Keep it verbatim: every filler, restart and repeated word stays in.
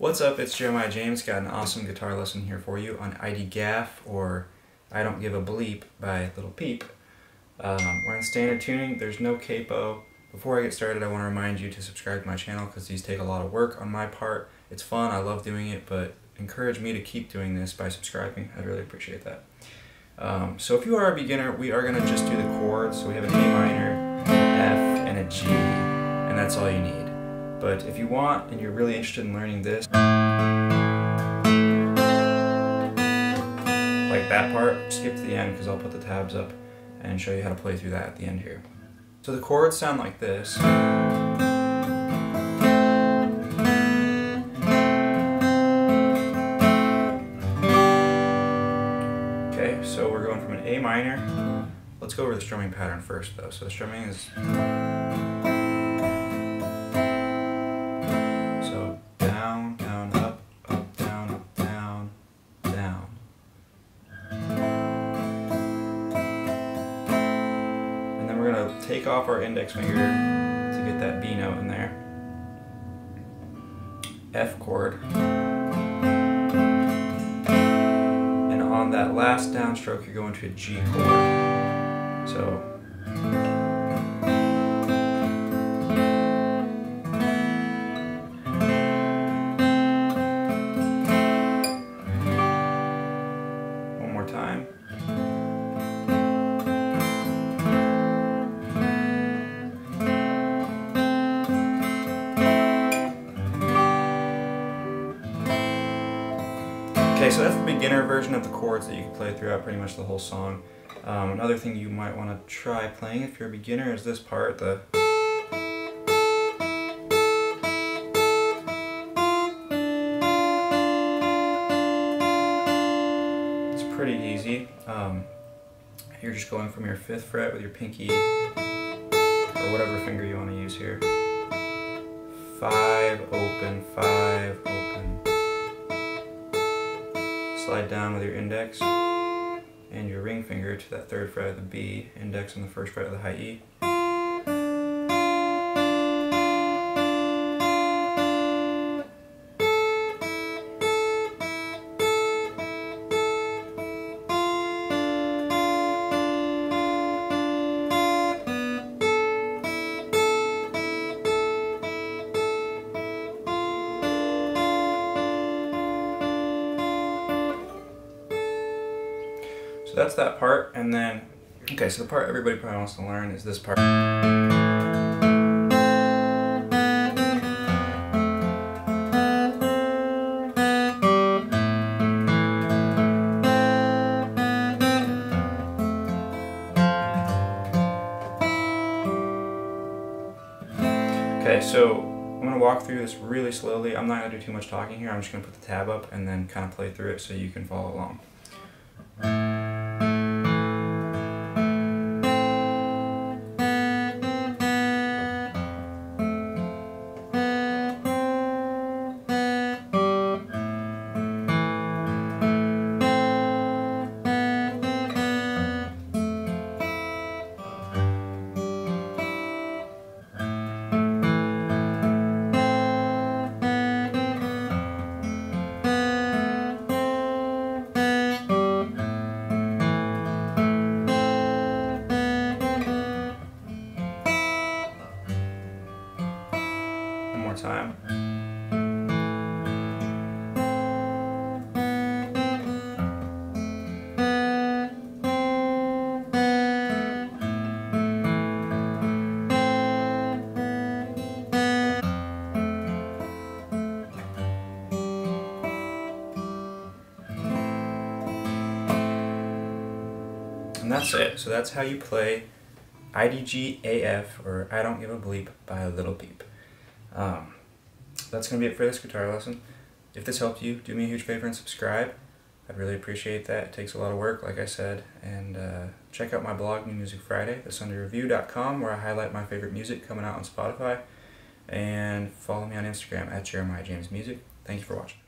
What's up? It's Jeremiah James. Got an awesome guitar lesson here for you on I D G A F, or I Don't Give a Bleep by Lil Peep. Um, we're in standard tuning. There's no capo. Before I get started, I want to remind you to subscribe to my channel because these take a lot of work on my part. It's fun. I love doing it, but encourage me to keep doing this by subscribing. I'd really appreciate that. Um, so if you are a beginner, we are going to just do the chords. So we have an A minor, an F, and a G, and that's all you need. But if you want, and you're really interested in learning this, like that part, skip to the end because I'll put the tabs up and show you how to play through that at the end here. So the chords sound like this. Okay, so we're going from an A minor. Let's go over the strumming pattern first though. So the strumming is... take off our index finger to get that B note in there. F chord. And on that last downstroke, you're going to a G chord. So. One more time. Okay, so that's the beginner version of the chords that you can play throughout pretty much the whole song. Um, another thing you might want to try playing if you're a beginner is this part, the... It's pretty easy. Um, you're just going from your fifth fret with your pinky, or whatever finger you want to use here. Five, open, five, open. Slide down with your index and your ring finger to that third fret of the B, index on the first fret of the high E. So that's that part, and then, okay, so the part everybody probably wants to learn is this part. Okay, so I'm going to walk through this really slowly. I'm not going to do too much talking here. I'm just going to put the tab up and then kind of play through it so you can follow along. Time. And that's it. So that's how you play I D G A F, or I Don't Give a Bleep by Lil Peep. Um, that's going to be it for this guitar lesson. If this helped you, do me a huge favor and subscribe. I'd really appreciate that. It takes a lot of work, like I said. And uh, check out my blog, New Music Friday, the sunday review dot com, where I highlight my favorite music coming out on Spotify. And follow me on Instagram at Jeremiah James Music. Thank you for watching.